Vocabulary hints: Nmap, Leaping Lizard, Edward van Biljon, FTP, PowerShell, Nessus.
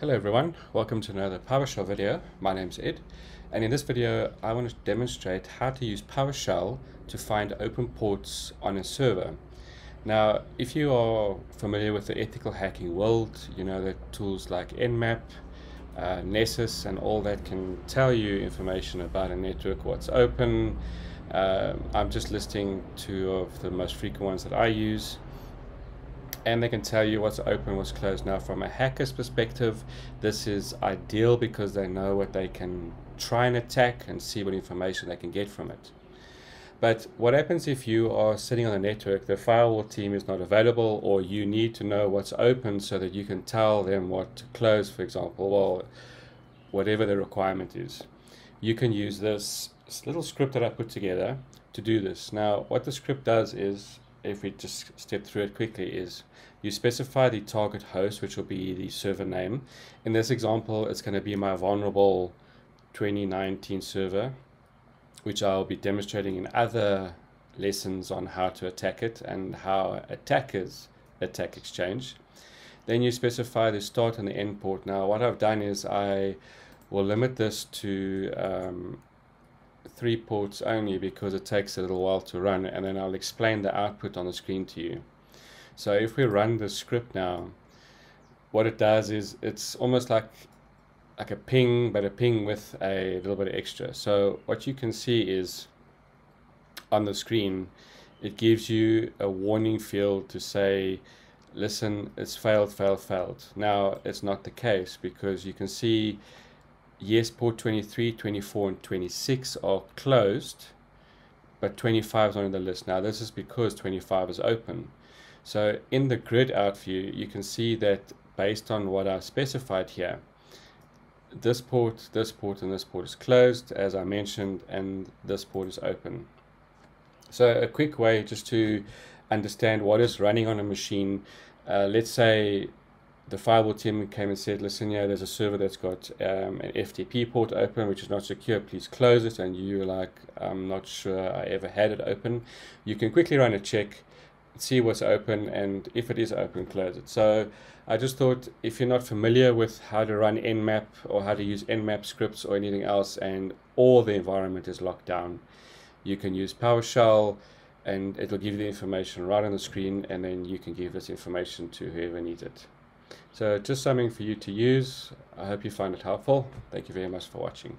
Hello everyone, welcome to another PowerShell video. My name's Ed, and in this video I want to demonstrate how to use PowerShell to find open ports on a server. Now, if you are familiar with the ethical hacking world, you know that tools like Nmap, Nessus and all that can tell you information about a network, what's open. I'm just listing two of the most frequent ones that I use. And they can tell you what's open, what's closed. Now, from a hacker's perspective, this is ideal because they know what they can try and attack and see what information they can get from it. But what happens if you are sitting on a network, the firewall team is not available, or you need to know what's open so that you can tell them what to close, for example, or whatever the requirement is. You can use this little script that I put together to do this. Now, what the script does is, if we just step through it quickly, is you specify the target host, which will be the server name. In this example, it's going to be my vulnerable 2019 server, which I'll be demonstrating in other lessons on how to attack it and how attackers attack Exchange. Then you specify the start and the end port. Now, what I've done is I will limit this to 3 ports only because it takes a little while to run, and then I'll explain the output on the screen to you. So if we run the script now, what it does is it's almost like a ping, but a ping with a little bit of extra. So what you can see is on the screen, it gives you a warning field to say, listen, it's failed, failed, failed. Now, it's not the case because you can see, yes, port 23, 24 and 26 are closed, but 25 is on the list. Now, this is because 25 is open. So in the grid out view, you can see that based on what I specified here, this port and this port is closed, as I mentioned, and this port is open. So a quick way just to understand what is running on a machine, let's say the firewall team came and said, listen, yeah, there's a server that's got an FTP port open, which is not secure, please close it. And you're like, I'm not sure I ever had it open. You can quickly run a check, see what's open, and if it is open, close it. So I just thought, if you're not familiar with how to run Nmap or how to use Nmap scripts or anything else, and all the environment is locked down, you can use PowerShell and it'll give you the information right on the screen, and then you can give this information to whoever needs it. So just something for you to use. I hope you find it helpful. Thank you very much for watching.